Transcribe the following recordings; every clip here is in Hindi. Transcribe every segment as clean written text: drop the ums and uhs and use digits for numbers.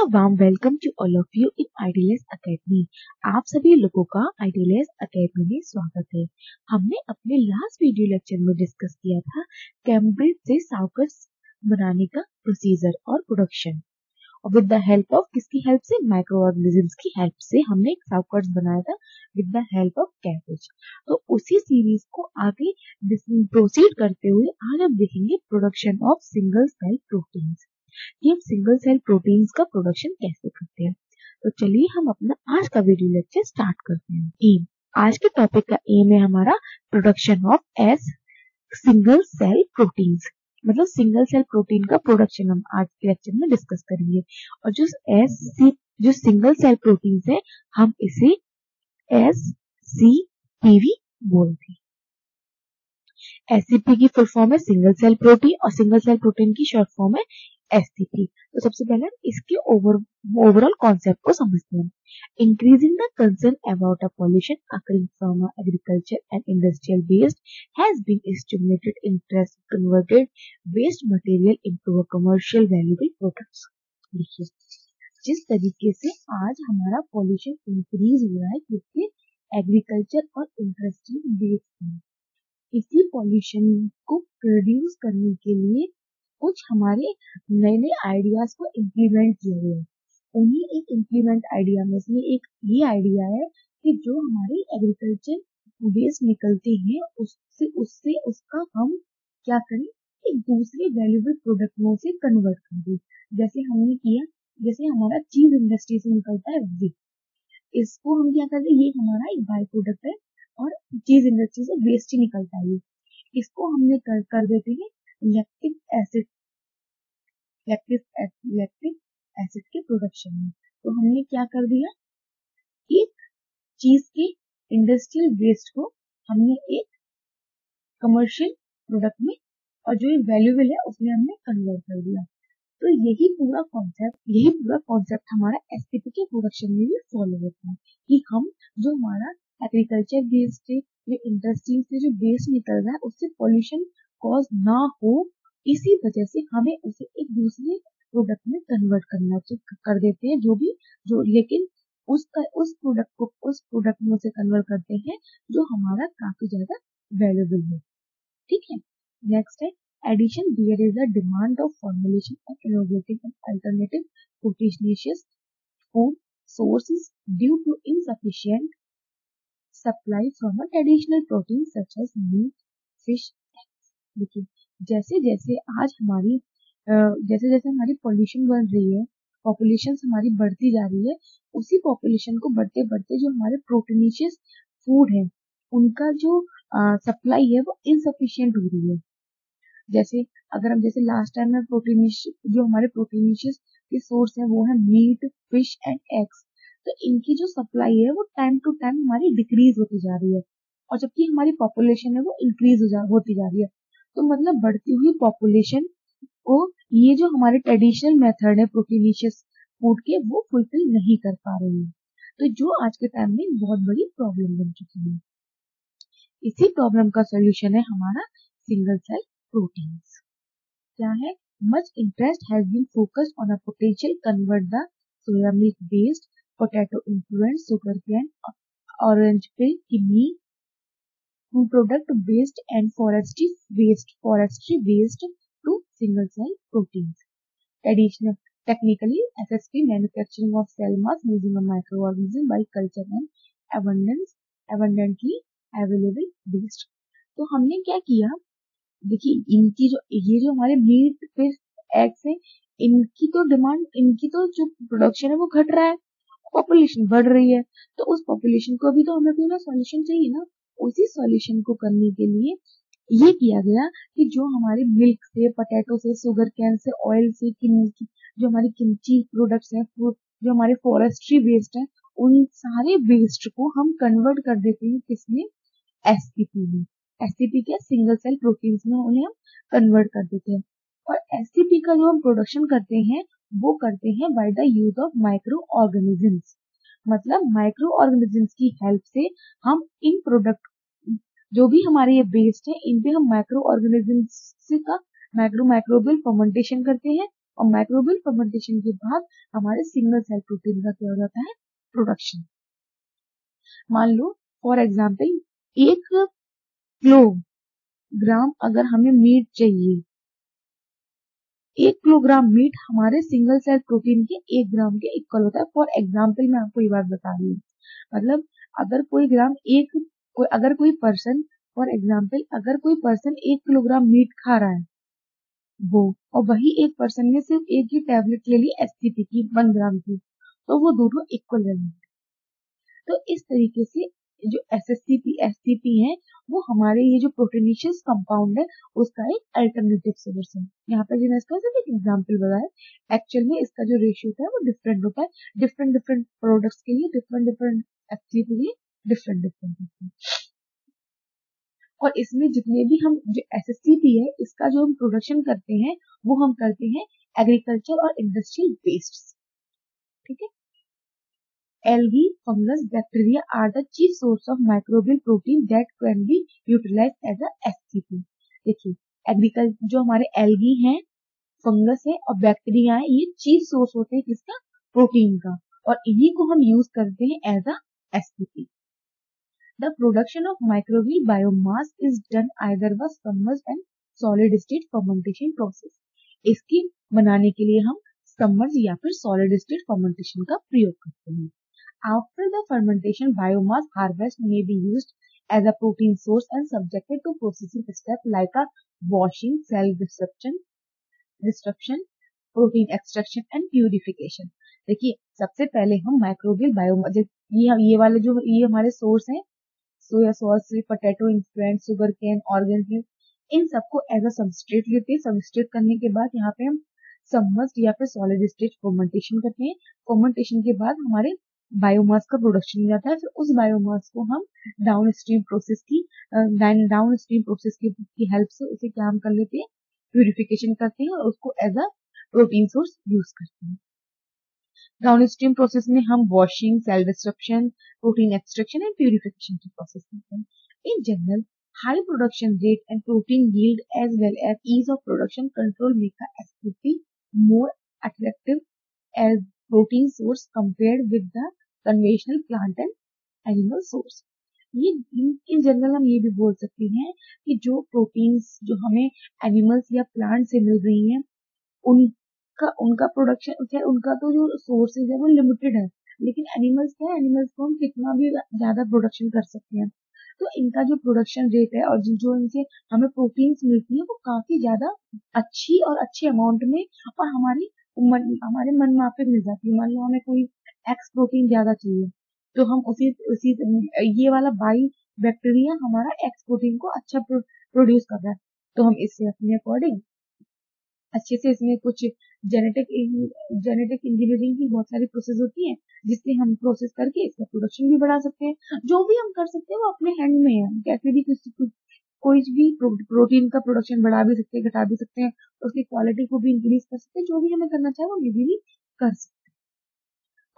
A warm welcome to all of you in ITLS Academy. आप सभी लोगों का ITLS Academy में स्वागत है। हमने अपने लास्ट वीडियो लेक्चर में डिस्कस किया था कैम्ब्रिज से साउकर्स बनाने का प्रोसीजर और प्रोडक्शन। और विद द हेल्प ऑफ किसकी हेल्प से? माइक्रो ऑर्गेनिजम्स की हेल्प से हमने साउकर्स बनाया था with the help of Cambridge. तो उसी सीरीज को आगे प्रोसीड करते हुए आज हम देखेंगे production of single cell proteins. कि हम सिंगल सेल प्रोटीन्स का प्रोडक्शन कैसे करते हैं। तो चलिए हम अपना आज का वीडियो लेक्चर स्टार्ट करते हैं। एम, आज के टॉपिक का एम है हमारा production of S single cell proteins, मतलब सिंगल सेल प्रोटीन का प्रोडक्शन हम आज के लेक्चर में डिस्कस करेंगे। और जो जो सिंगल सेल प्रोटीन्स है हम इसे SCPV बोलते हैं। SCP की फुल फॉर्म है सिंगल सेल प्रोटीन और सिंगल सेल प्रोटीन की शॉर्ट फॉर्म है SCP। तो सबसे पहले हम इसके ओवरऑल कॉन्सेप्ट को समझते हैं। Increasing the concern about a pollution occurring from agriculture and industrial waste has been stimulated interest converted waste material into a commercial valuable products। देखिए जिस तरीके से आज हमारा पॉल्यूशन इंक्रीज हो रहा है क्योंकि एग्रीकल्चर और इंडस्ट्रियल वेस्ट में, इसी पॉल्यूशन को प्रोड्यूस करने के लिए कुछ हमारे नए नए आइडियाज को इम्प्लीमेंट किया गया है। उन्हीं एक इम्प्लीमेंट आइडिया में से एक ये आइडिया है कि जो हमारी एग्रीकल्चर वेस्ट निकलते हैं उससे उसका हम क्या करें, एक दूसरे वैल्यूएबल प्रोडक्टों से कन्वर्ट कर दें। जैसे हमने किया, जैसे हमारा चीज इंडस्ट्री से निकलता है वी, इसको हम क्या कर रहे हैं, ये हमारा एक बाय प्रोडक्ट है और चीज इंडस्ट्री से वेस्ट ही निकलता है। इसको हमने कर देते हैं लैक्टिक एसिड के प्रोडक्शन में। तो हमने क्या कर दिया, एक चीज के इंडस्ट्रियल वेस्ट को हमने एक कमर्शियल प्रोडक्ट में और जो ये वैल्यूएबल है उसमें हमने कन्वर्ट कर दिया। तो यही पूरा कॉन्सेप्ट हमारा SCP के प्रोडक्शन में भी फॉलो होता है कि हम जो हमारा एग्रीकल्चर वेस्ट है, जो इंडस्ट्री से जो वेस्ट निकल रहा है उससे पॉल्यूशन कॉज ना हो, इसी वजह से हमें उसे एक दूसरे प्रोडक्ट में कन्वर्ट करना कर देते हैं। लेकिन उस प्रोडक्ट में उसे कन्वर्ट करते हैं जो हमारा काफी ज्यादा वैल्यूएबल है। ठीक है, नेक्स्ट है addition. There is a demand of formulation of innovative and alternative proteinaceous food sources due to insufficient supply from a traditional protein such as meat, fish. देखिए जैसे जैसे हमारी पॉल्यूशन बढ़ रही है, पॉपुलेशन हमारी बढ़ती जा रही है, उसी पॉपुलेशन को बढ़ते बढ़ते जो हमारे प्रोटीनिशियस फूड है उनका जो सप्लाई है वो इनसफिशिएंट हो रही है। जैसे अगर हम जैसे लास्ट टाइम में जो हमारे प्रोटीनिशियस के सोर्स है वो है मीट, फिश एंड एग्स। तो इनकी जो सप्लाई है वो टाइम टू टाइम हमारी डिक्रीज होती जा रही है और जबकि हमारी पॉपुलेशन है वो इंक्रीज होती जा रही है। तो मतलब बढ़ती हुई पॉपुलेशन को ये जो हमारे ट्रेडिशनल मेथड है प्रोटीनिशियस फूड के वो फुलफिल नहीं कर पा रहे हैं। तो जो आज के टाइम में बहुत बड़ी प्रॉब्लम बन चुकी है। इसी प्रॉब्लम का सोल्यूशन है हमारा सिंगल सेल प्रोटीन्स। क्या है, much interest has been focused on a potential convert the soya milk based potato influence sugar cane orange peel kidney product based and forestry based to single cell proteins. Traditional technically SSP manufacturing of cell mass using a micro organism by culture and abundantly available based. तो हमने क्या किया, देखिए इनकी जो ये जो हमारे मीट, फिश, एग्स है इनकी तो जो प्रोडक्शन है वो घट रहा है, पॉपुलेशन बढ़ रही है। तो उस पॉपुलेशन को अभी तो हमें कोई ना सोल्यूशन चाहिए ना। उसी सॉल्यूशन को करने के लिए ये किया गया कि जो हमारे मिल्क से, पोटैटो से, सुगर कैन से, ऑयल से, जो हमारी किमची प्रोडक्ट्स हैं, जो हमारे फॉरेस्ट्री वेस्ट हैं, उन सारे वेस्ट को हम कन्वर्ट कर देते हैं किसमें, SCP में। SCP क्या, सिंगल सेल प्रोटीन्स में उन्हें हम कन्वर्ट कर देते हैं। और SCP का जो हम प्रोडक्शन करते हैं वो करते हैं by the use of micro organisms. मतलब माइक्रो ऑर्गेनिजम्स की हेल्प से हम इन प्रोडक्ट जो भी हमारे ये वेस्ट है इन पे हम माइक्रो ऑर्गेनिजम्स का माइक्रोबियल फर्मेंटेशन करते हैं और माइक्रोबियल फर्मेंटेशन के बाद हमारे सिंगल सेल प्रोटीन का क्या हो जाता है, प्रोडक्शन। मान लो फॉर एग्जाम्पल 1 किलोग्राम अगर हमें मीट चाहिए, 1 किलोग्राम मीट हमारे सिंगल सेल प्रोटीन के 1 ग्राम के इक्वल होता है। फॉर एग्जाम्पल मैं आपको ये बात बता रही हूँ, मतलब अगर कोई पर्सन 1 किलोग्राम मीट खा रहा है वो, और वही एक पर्सन ने सिर्फ एक ही टैबलेट ले ली एसटीपी की 1 ग्राम की, तो वो दोनों इक्वल रहेंगे। तो इस तरीके से जो एसटीपी है वो हमारे ये जो प्रोटीनिशियस कंपाउंड है उसका एक अल्टरनेटिव सोर्स है। यहाँ पर जिन्हें इसका सिर्फ एक एग्जाम्पल बताया, एक्चुअल में इसका जो रेशियो होता है वो डिफरेंट होता है, डिफरेंट डिफरेंट प्रोडक्ट्स के लिए, डिफरेंट डिफरेंट एक्टिव के लिए डिफरेंट डिफरेंट होता है। और इसमें जितने भी हम जो एसएससीपी है इसका जो हम प्रोडक्शन करते हैं वो हम करते हैं एग्रीकल्चर और इंडस्ट्रियल वेस्ट, ठीक है। Algae, fungus, bacteria are the chief source of microbial protein that can be utilized as a STP। देखिए एग्रीकल्चर जो हमारे एल्गी हैं, फंगस है और बैक्टीरिया है, ये चीफ सोर्स होते हैं किसका, प्रोटीन का, और इन्हीं को हम यूज करते हैं as a STP। The production of microbial biomass is done either by submerged and solid state fermentation process। इसकी बनाने के लिए हम submerged या फिर solid state fermentation का प्रयोग करते हैं। After the fermentation, biomass harvest may be used as a protein source and subjected to processing steps like a washing, cell destruction, protein extraction and purification। देखिए सबसे पहले हम माइक्रोबियल बायोमास, ये वाले जो ये हमारे सोर्स हैं, soya sauce, potato influent, sugar cane, organ, इन सबको एज अ सबस्ट्रेट लेते हैं। सबस्ट्रेट करने के बाद यहाँ पे हम सबमर्ज्ड या फिर सॉलिड स्टेट फर्मेंटेशन करते हैं। फर्मेंटेशन के बाद हमारे बायोमास का प्रोडक्शन हो जाता है, फिर उस बायोमास को हम डाउन स्ट्रीम प्रोसेस की हेल्प से उसे क्या हम कर लेते हैं, प्यूरिफिकेशन करते हैं और उसको as a protein source use करते हैं। डाउन स्ट्रीम प्रोसेस में हम washing, cell destruction, protein extraction and purification की प्रोसेस करते हैं। In general high production rate and protein yield as well as ease of production control make the STP more attractive as protein source compared with the conventional plant and animal source. ये इन जनरल हम ये भी बोल सकते हैं कि जो प्रोटीन्स जो हमें एनिमल्स या प्लांट से मिल रही हैं, उनका प्रोडक्शन है, उनका तो जो सोर्सेज है वो लिमिटेड है, लेकिन एनिमल्स क्या है, एनिमल्स को हम कितना भी ज्यादा प्रोडक्शन कर सकते हैं। तो इनका जो प्रोडक्शन रेट है और जो इनसे हमें प्रोटीन्स मिलती है वो काफी ज्यादा अच्छी और अच्छे अमाउंट में और हमारे मन माप पे मिल जाती है। मान लो हमें कोई एक्स प्रोटीन ज्यादा चाहिए तो हम उसी ये वाला बाई बैक्टीरिया हमारा एक्स प्रोटीन को अच्छा प्रोड्यूस कर रहा है, तो हम इससे अपने अकॉर्डिंग अच्छे से, इसमें कुछ जेनेटिक इंजीनियरिंग की बहुत सारी प्रोसेस होती है जिससे हम प्रोसेस करके इसका प्रोडक्शन भी बढ़ा सकते हैं। जो भी हम कर सकते हैं वो अपने हैंड में है, कैसे भी कोई भी प्रोटीन का प्रोडक्शन बढ़ा भी सकते हैं, घटा भी सकते हैं, उसकी क्वालिटी को भी इंक्रीज कर सकते हैं, जो भी हमें करना चाहे वो भी कर सकते हैं।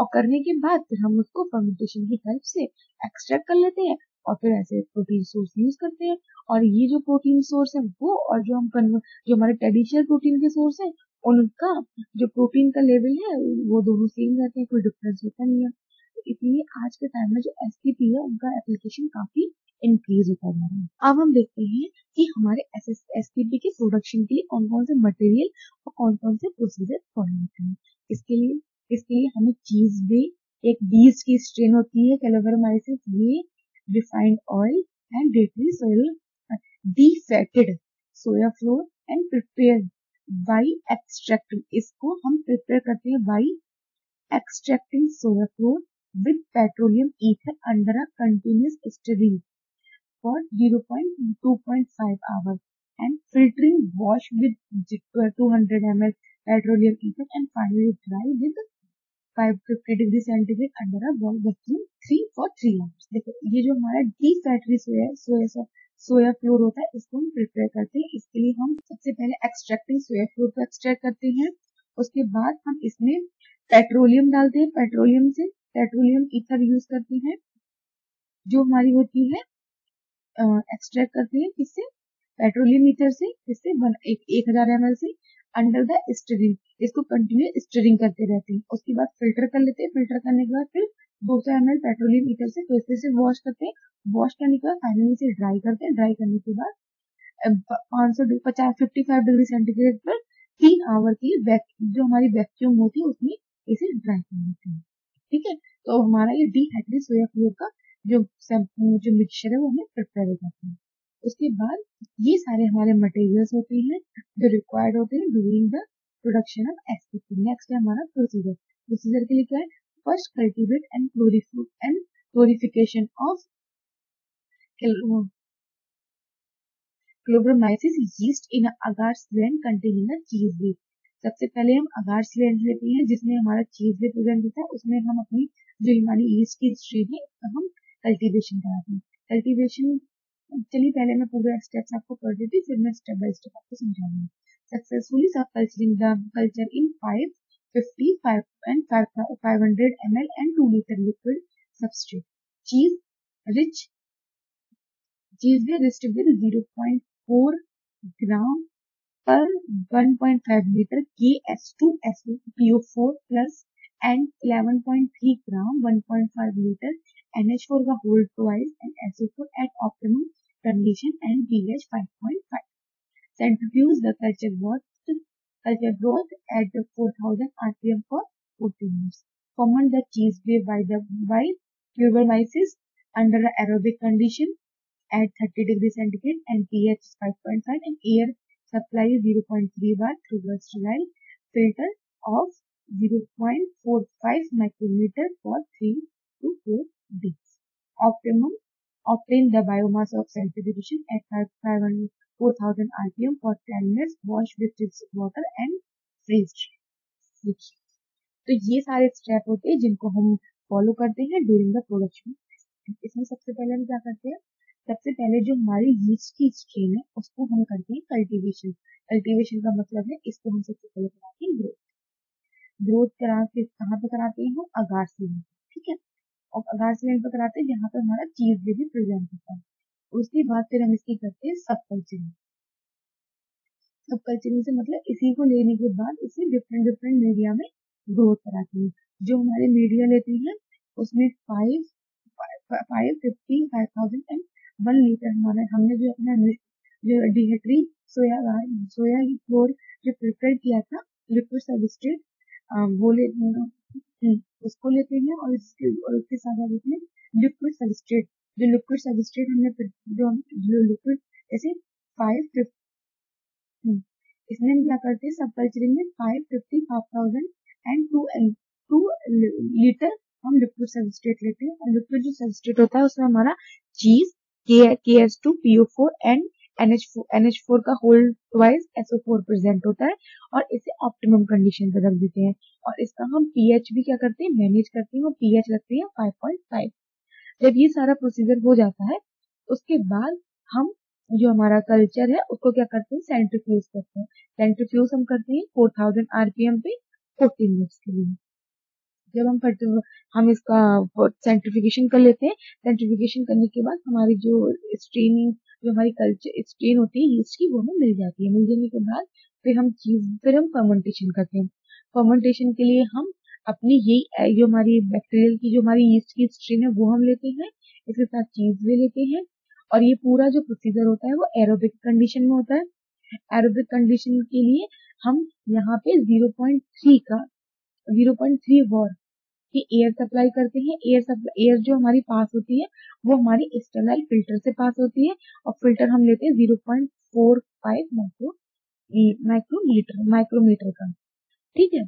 और करने के बाद फिर हम उसको फर्मेंटेशन की हेल्प से एक्सट्रैक्ट कर लेते हैं और फिर ऐसे प्रोटीन सोर्स यूज करते हैं। और ये जो प्रोटीन सोर्स है वो और जो हमारे ट्रेडिशनल प्रोटीन के सोर्स है उनका जो प्रोटीन का लेवल है वो दोनों सेम रहते हैं, कोई डिफरेंस होता नहीं है। तो इसलिए आज के टाइम में जो एसटीपी है उनका एप्लीकेशन काफी इंक्रीज होता है। अब हम देखते हैं कि हमारे एसटीपी के प्रोडक्शन के लिए कौन कौन से मटेरियल और कौन कौन से प्रोसीजर फॉलो होते हैं। इसके लिए हमें चीज भी एक बीज की स्ट्रेन होती है, कैलोवरमाइसिस, ये refined oil and deeply defatted soya flour and prepared by extracting, इसको हम prepare करते हैं by extracting soya flour with petroleum ether under a continuous stirring for 0.25 hour and filtering wash with 200 ml petroleum ether and finally dry with 550 degree centigrade under a boil vacuum 3 hours. देखो ये जो हमारा डीफैटेड सोया फ्लोर होता है इसको हम प्रिपेयर करते हैं। इसके लिए हम सबसे पहले एक्सट्रैक्टिंग सोया फ्लोर को एक्सट्रैक्ट करते हैं, उसके बाद हम इसमें पेट्रोलियम डालते हैं, पेट्रोलियम ईथर यूज करते हैं जो हमारी होती है, एक्सट्रैक्ट करते हैं किससे, पेट्रोलियम ईथर से, किससे 1000 ml से। अंडर द स्टीयरिंग, इसको कंटिन्यू स्टीयरिंग करते रहते हैं। उसके बाद फिल्टर कर लेते हैं, फिल्टर करने के बाद फिर 200 ml पेट्रोलियम ईथर से फिर से वॉश करते हैं, वॉश करने के बाद फाइनली इसे ड्राई करते हैं, ड्राई करने के बाद 55 डिग्री सेंटीग्रेड पर 3 आवर की जो हमारी वैक्यूम होती है उसमें इसे ड्राई कर लेते हैं। ठीक है, तो हमारा ये डिहाइड्रेटेड सोया फ्लोर का जो मिक्सचर है वो हमें प्रिपेयर हो जाता है। उसके बाद ये सारे हमारे मटेरियल्स होते हैं जो रिक्वायर्ड होते हैं during the production of SPP. Next है हमारा प्रोसीजर। प्रोसीजर के लिए क्या है? First cultivate and purification of क्लोब्रोमाइसिस yeast in agar slant containing a cheese whey. सबसे पहले हम अगार स्लैंड लेते हैं जिसमें हमारा चीज वेप प्रेजेंट होता है, उसमें हम अपनी जो हमारी यीस्ट की स्ट्रेन है उसका हम कल्टीवेशन कराते हैं। कल्टीवेशन, चलिए पहले मैं पूरा स्टेप्स आपको कर देती हूँ, फिर मैं स्टेप बाय स्टेप आपको समझाऊंगी। Successfully culture in 550, 500 ml and 2 litre liquid substrate. Cheese with 0.4 gram per 1.5 litre के K2SO4+ and 11.3 gram 1.5 litre NH4 का hold twice and SO4 at optimum condition and pH 5.5. Centrifuge the culture growth at the 4000 rpm for 40 minutes. Ferment the cheese whey by turbolysis under aerobic condition at 30 degrees centigrade and pH 5.5 and air supply 0.3 bar through a sterile filter of 0.45 micrometer for 3 to 4 days. Optimum, obtain the biomass of centrifugation at 4000 rpm for 10 minutes, wash with distilled water and freeze dry. तो ये सारे स्टेप होते हैं जिनको हम फॉलो करते हैं ड्यूरिंग द प्रोडक्शन। इसमें सबसे पहले हम क्या करते हैं? सबसे पहले जो हमारी यीस्ट की स्ट्रेन है उसको हम करते हैं कल्टीवेशन। कल्टीवेशन का मतलब है इसको हम सबसे पहले कराते हैं ग्रोथ करा के कहाँ पे कराते हैं? हम अगार सीजन, ठीक है, और अगार सीमेंट पर कराते हैं जहाँ पर हमारा चीज भी प्रेजेंट होता है। उसके बाद फिर हम इसकी करते हैं सब कल्चरिंग। सब कल्चरिंग से मतलब इसी को लेने के बाद इसे डिफरेंट डिफरेंट मीडिया में ग्रोथ कराते हैं। जो हमारे मीडिया लेते हैं उसमें 550, 5000 एंड 1 लीटर हमारा हमने जो अपना जो डिहाइड्रेटेड सोया फ्लोर जो प्रिपेयर किया था लिक्विड सबस्ट्रेट वो उसको लेते हैं और इसके साथ इसमें लिक्विड सबस्ट्रेट हमने जैसे 550 इसमें हम क्या करते हैं सब कल्चरिंग में 550, 5000 एंड 2 लीटर हम लिक्विड सबस्ट्रेट लेते हैं। और लिक्विड जो सबस्ट्रेट होता है उसमें हमारा चीज KS2, PO4 एंड NH4 का होल्ड ट्वाइस SO4 प्रेजेंट होता है और इसे ऑप्टिमम कंडीशन पर रख देते हैं। और इसका हम पीएच भी क्या करते हैं? मैनेज करते हैं। पीएच लगते हैं 5.5। जब ये सारा प्रोसीजर हो जाता है उसके बाद हम जो हमारा कल्चर है उसको क्या करते हैं? सेंट्रीफ्यूज करते हैं। सेंट्रीफ्यूज हम करते हैं 4000 rpm पे 40 मिनट्स के लिए। जब हम इसका सेंट्रीफिकेशन कर लेते हैं, सेंट्रीफिकेशन करने के बाद हमारी जो हमारी कल्चर स्ट्रेन होती है यीस्ट की वो हमें मिल जाती है। मिल जाने के बाद फिर हम फर्मेंटेशन करते हैं। फर्मेंटेशन के लिए हम अपनी यही जो हमारी बैक्टीरियल की जो हमारी यीस्ट की स्ट्रेन है वो हम लेते हैं, इसके साथ चीज भी लेते हैं। और ये पूरा जो प्रोसीजर होता है वो एरोबिक कंडीशन में होता है। एरोबिक कंडीशन के लिए हम यहाँ पे 0.3 वार की एयर सप्लाई करते हैं। एयर जो हमारी पास होती है वो हमारी स्टरलाइल फिल्टर से पास होती है और फिल्टर हम लेते हैं 0.45 माइक्रोमीटर का, ठीक है।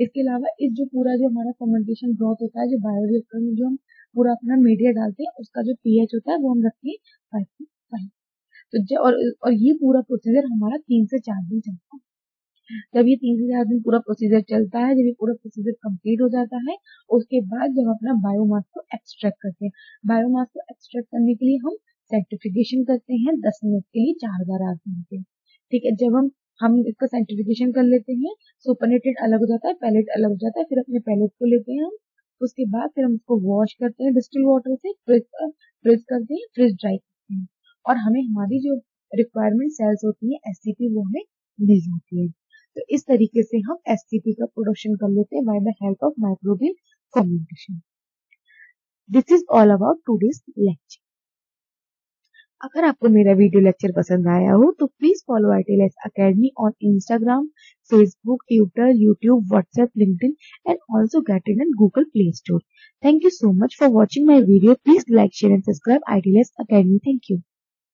इसके अलावा इस जो पूरा जो हमारा फर्मेंटेशन ब्रॉथ होता है जो बायोरिएक्टर में जो हम पूरा अपना मीडिया डालते हैं उसका जो पीएच होता है वो हम रखते हैं 5.5। तो और ये पूरा प्रोसीजर हमारा 3 से 4 दिन चलता है। जब ये 3 से 4 दिन पूरा प्रोसीजर चलता है, जब ये पूरा प्रोसीजर कंप्लीट हो जाता है उसके बाद जब अपना बायोमास को एक्सट्रैक्ट करते हैं। बायोमास को एक्सट्रैक्ट करने के लिए हम सेंट्रीफ्यूगेशन करते हैं 10 मिनट के लिए 4 बार आते हैं, ठीक है। जब हम इसका सेंट्रीफ्यूगेशन कर लेते हैं, सुपरनेटेड अलग हो जाता है, पैलेट अलग हो जाता है, फिर अपने पैलेट को लेते हैं हम। उसके बाद फिर हम इसको वॉश करते हैं डिस्टिल वाटर से, फ्रिज करते हैं, फ्रिज ड्राई करते हैं। और हमें हमारी जो रिक्वायरमेंट सेल्स होती है एससीपी वो हमें मिल जाती है। तो इस तरीके से हम एसटीपी का प्रोडक्शन कर लेते हैं by the help of microbial fermentation. This is all about today's lecture. अगर आपको मेरा वीडियो लेक्चर पसंद आया हो तो please follow ITLS academy on Instagram, Facebook, Twitter, YouTube, WhatsApp, LinkedIn and also get it in Google Play Store. Thank you so much for watching my video. Please like, share and subscribe ITLS Academy. Thank you.